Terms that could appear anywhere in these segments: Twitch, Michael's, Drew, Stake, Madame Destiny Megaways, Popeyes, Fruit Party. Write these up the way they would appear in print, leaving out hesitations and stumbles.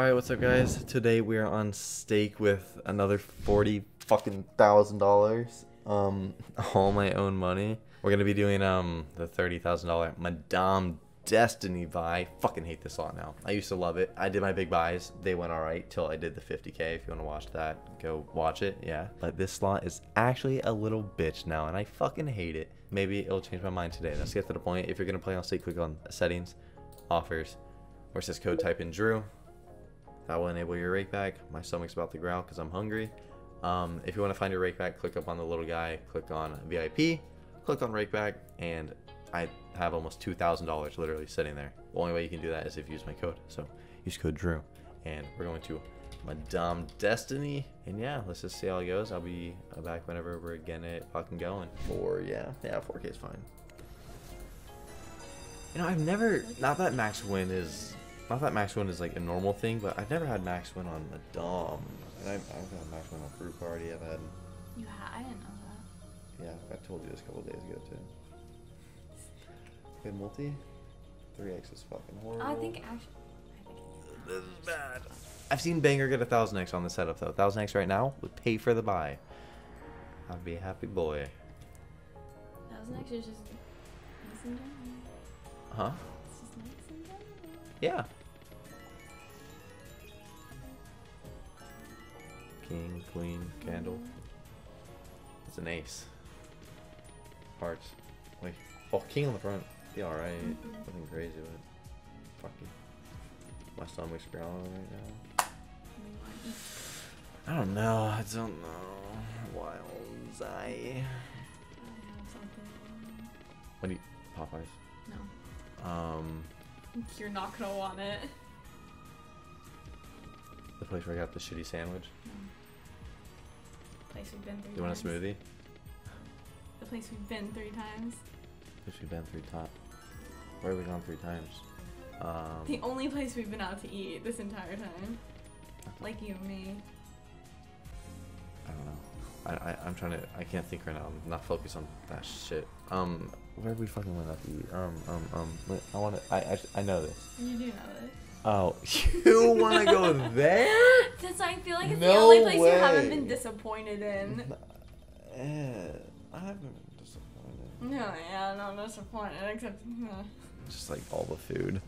Alright, what's up guys? Today we are on Stake with another $40,000 all my own money. We're gonna be doing the $30,000 Madame Destiny buy. Fucking hate this lot now. I used to love it. I did my big buys, they went alright till I did the 50K. If you wanna watch that, go watch it, yeah. But this lot is actually a little bitch now and I fucking hate it. Maybe it'll change my mind today. Let's get to the point. If you're gonna play on Stake, click on settings, offers, versus code, type in Drew. That will enable your rake back. My stomach's about to growl because I'm hungry. If you want to find your rake back, click up on the little guy, click on VIP, click on rake back, and I have almost $2,000 literally sitting there. The only way you can do that is if you use my code. So use code Drew. And we're going to Madame Destiny. And yeah, let's just see how it goes. I'll be back whenever we're getting it fucking going. Or yeah, 4K is fine. You know, I've never, not that max win is like a normal thing, but I've never had max win on Madame. And I've had max win on Fruit Party. I've had. You had? I didn't know that. Yeah, I told you this a couple days ago too. Good multi. 3x is fucking horrible. I think this is bad. I've seen Banger get 1,000x on the setup though. 1,000x right now would pay for the buy. I'd be a happy boy. 1,000x is just nice and done. Huh? It's just nice and done. Yeah. King, queen, candle. It's an ace. Hearts. Wait. Oh, king on the front. Be alright. Nothing crazy, but fuck you. My stomach's growling right now. I don't know. I don't know. Wilds eye. What do you? Popeyes? No. You're not gonna want it. The place where I got the shitty sandwich? No. The place we've been three times. You want a smoothie? The place we've been three times. The place we've been three times. Where have we gone three times? The only place we've been out to eat this entire time. Like you and me. I don't know. I'm trying to, I can't think right now. I'm not focused on that shit. Where we fucking went out to eat? I want to, I know this. You do know this. Oh, you want to go there? Since I feel like it's the only place you haven't been disappointed in. I haven't been disappointed. No, yeah, I'm not disappointed, except, just like all the food.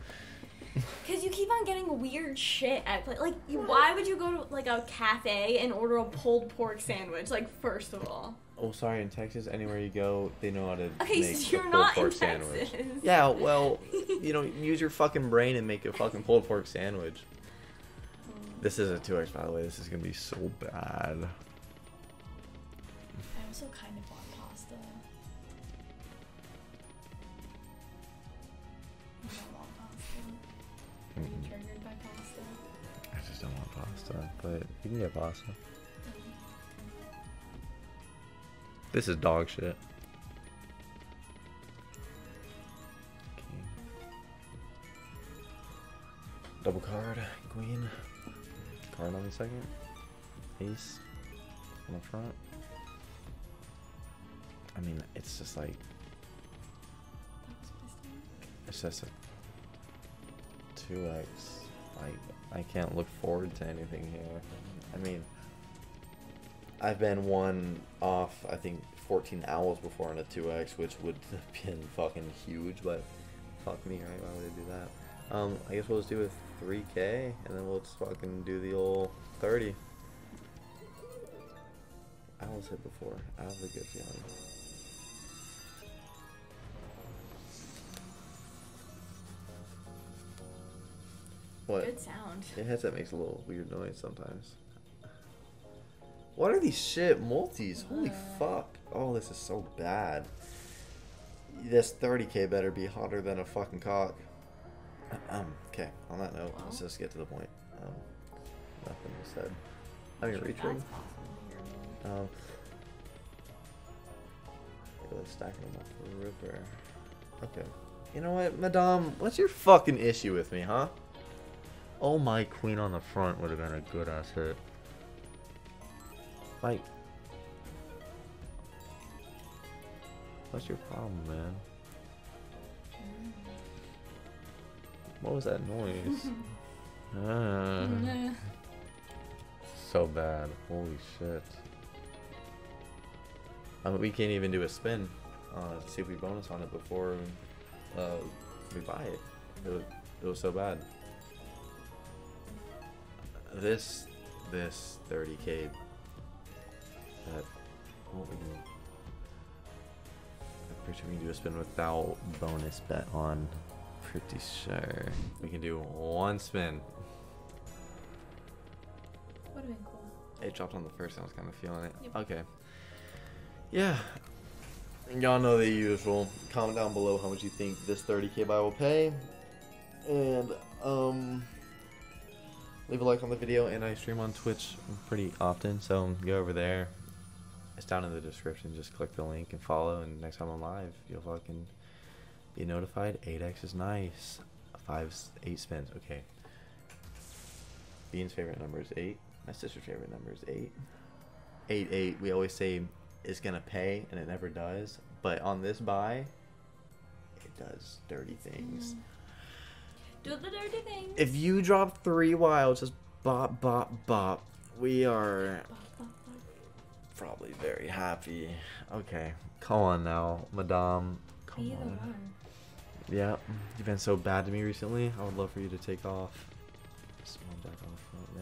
Because you keep on getting weird shit at play. Like, why would you go to, like, a cafe and order a pulled pork sandwich? Like, first of all. Oh, sorry. In Texas, anywhere you go, they know how to make so you're a pulled not pork in sandwich. Texas. Yeah, well, you know, use your fucking brain and make a fucking pulled pork sandwich. This is a 2x, by the way. This is going to be so bad. I also kind of want pasta. Are you triggered by pasta? I just don't want pasta, but you can get pasta. This is dog shit. Okay. Double card, queen. Card on the second. Ace on the front. I mean, it's just like. It's just a. 2x, like, I can't look forward to anything here. I mean, I've been one off, I think, 14 owls before on a 2x, which would have been fucking huge, but fuck me, right? Why would I do that? I guess we'll just do a 3K, and then we'll just fucking do the old 30. Owls hit before. I have a good feeling. What? Good sound. It has that makes a little weird noise sometimes. What are these shit multis? Holy fuck. Oh, this is so bad. This 30K better be hotter than a fucking cock. Okay, on that note, let's just get to the point. Nothing was said. I mean, reaching. Really stacking them up for the ripper. Okay. You know what, Madame? What's your fucking issue with me, huh? Oh, my queen on the front would have been a good ass hit. Like, what's your problem, man? What was that noise? so bad. Holy shit. We can't even do a spin. See if we bonus on it before we buy it. It was so bad. This 30k. What we do? I'm pretty sure we can do a spin without bonus bet on. Pretty sure we can do one spin. Would've been cool. It dropped on the first. I was kind of feeling it. Yep. Okay. Yeah. Y'all know the usual. Comment down below how much you think this 30k buy will pay, and leave a like on the video. And I stream on Twitch pretty often, so go over there. It's down in the description. Just click the link and follow. And next time I'm live, you'll fucking be notified. 8x is nice. 8 spins. Okay. Bean's favorite number is 8. My sister's favorite number is 8. 8. We always say it's gonna pay, and it never does. But on this buy, it does dirty things. Do the dirty things. If you drop 3 wilds, just bop, bop, bop. We are probably very happy. Okay, come on now, Madame. Come on. Yeah, you've been so bad to me recently. I would love for you to take off. Small back off right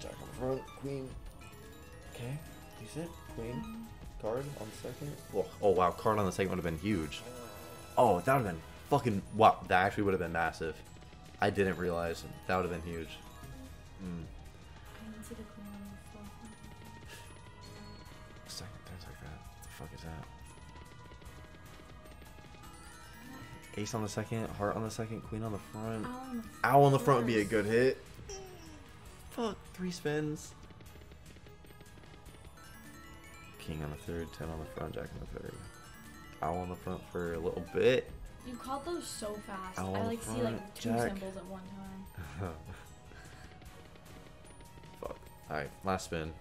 there. Jack on front, queen. Okay, he's it. Queen, card on the second. Whoa. Oh wow, card on the second would have been huge. Oh, that would have been fucking wow. That actually would have been massive. I didn't realize that would have been huge. I didn't see the queen on the floor. Second, third, like that. What the fuck is that? Ace on the second, heart on the second, queen on the front. Owl on the front would be a good hit. Fuck, 3 spins. King on the third, 10 on the front, jack on the third. Owl on the front for a little bit. You called those so fast. Owl I like front, see like 2 jack. Symbols at one time. Fuck. Alright, last spin.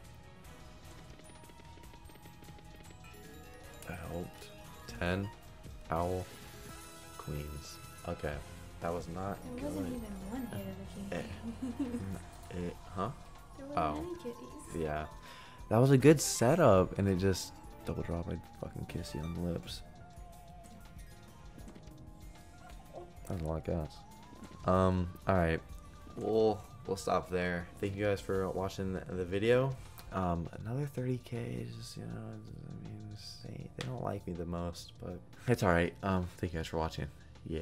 That helped. 10, owl, queens. Okay. That was not good. It wasn't even one hit of the king. Yeah, that was a good setup, and it just double drop. I fucking kiss you on the lips. That was a lot of gas. All right, we'll stop there. Thank you guys for watching the video. Another 30k is just, you know, I mean, they don't like me the most, but it's all right. Thank you guys for watching. Yeah.